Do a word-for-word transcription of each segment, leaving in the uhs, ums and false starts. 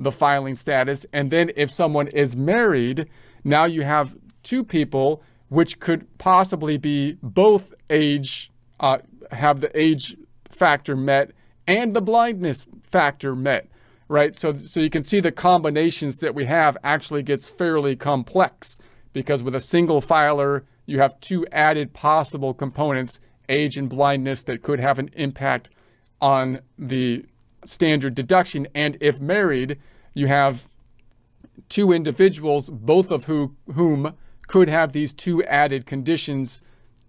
the filing status. And then if someone is married, now you have two people, which could possibly be both age, uh, have the age factor met and the blindness factor met, right? So, so you can see the combinations that we have actually gets fairly complex, because with a single filer, you have two added possible components, age and blindness, that could have an impact on the standard deduction. And if married, you have two individuals, both of who, whom could have these two added conditions,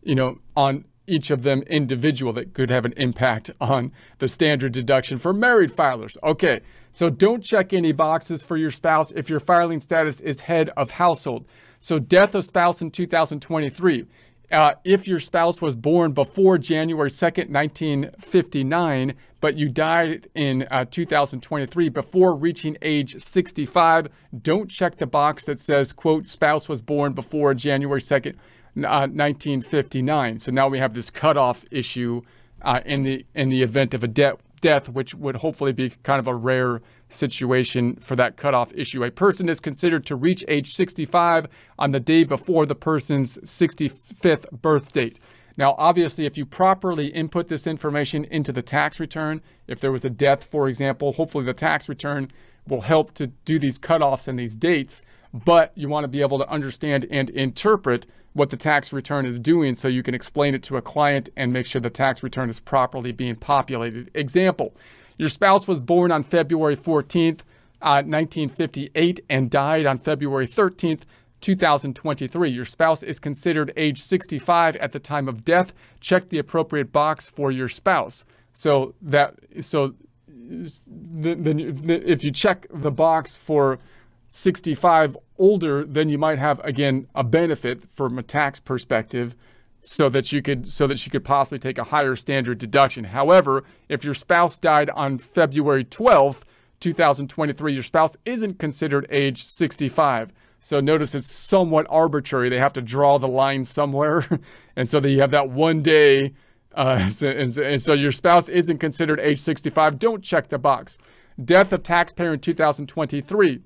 you know, on each of them individual, that could have an impact on the standard deduction for married filers. Okay, so don't check any boxes for your spouse if your filing status is head of household. So death of spouse in two thousand twenty-three. Uh, if your spouse was born before January second, nineteen fifty-nine, but you died in uh, two thousand twenty-three before reaching age sixty-five, don't check the box that says, quote, spouse was born before January second, nineteen fifty-nine. So now we have this cutoff issue uh, in the in the event of a de death, which would hopefully be kind of a rare situation for that cutoff issue. A person is considered to reach age sixty-five on the day before the person's sixty-fifth birth date. Now, obviously, if you properly input this information into the tax return, if there was a death, for example, hopefully the tax return will help to do these cutoffs and these dates, but you want to be able to understand and interpret what the tax return is doing so you can explain it to a client and make sure the tax return is properly being populated. Example, your spouse was born on February fourteenth, nineteen fifty-eight and died on February thirteenth, two thousand twenty-three. Your spouse is considered age sixty-five at the time of death. Check the appropriate box for your spouse. So that, so the, the, if you check the box for sixty-five older, then you might have, again, a benefit from a tax perspective, so that you could so that you could possibly take a higher standard deduction. However, if your spouse died on February twelfth, two thousand twenty-three, your spouse isn't considered age sixty-five. So notice it's somewhat arbitrary. They have to draw the line somewhere. And so that you have that one day. Uh, and, so, and, so, and so your spouse isn't considered age sixty-five. Don't check the box. Death of taxpayer in two thousand twenty-three.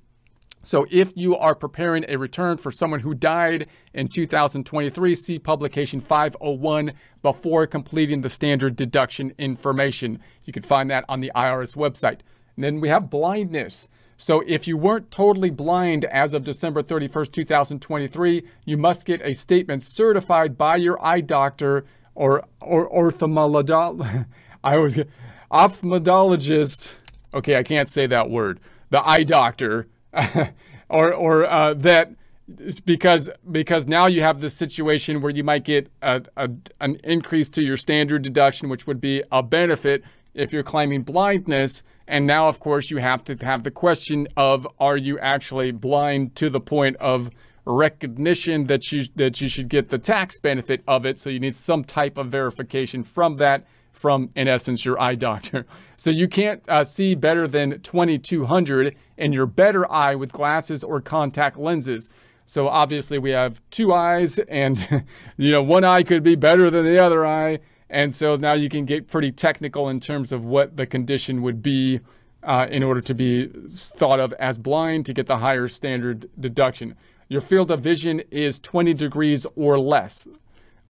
So if you are preparing a return for someone who died in two thousand twenty-three, see Publication five oh one before completing the standard deduction information. You can find that on the I R S website. And then we have blindness. So if you weren't totally blind as of December thirty-first, two thousand twenty-three, you must get a statement certified by your eye doctor or, or ophthalmologist. I always get ophthalmologist. Okay, I can't say that word. The eye doctor. or or uh, that because because now you have this situation where you might get a, a, an increase to your standard deduction, which would be a benefit if you're claiming blindness. And now, of course, you have to have the question of, are you actually blind to the point of recognition that you that you should get the tax benefit of it? So you need some type of verification from that, from, in essence, your eye doctor. So you can't uh, see better than twenty-two hundred in your better eye with glasses or contact lenses. So obviously we have two eyes, and you know, one eye could be better than the other eye. And so now you can get pretty technical in terms of what the condition would be uh, in order to be thought of as blind to get the higher standard deduction. Your field of vision is twenty degrees or less.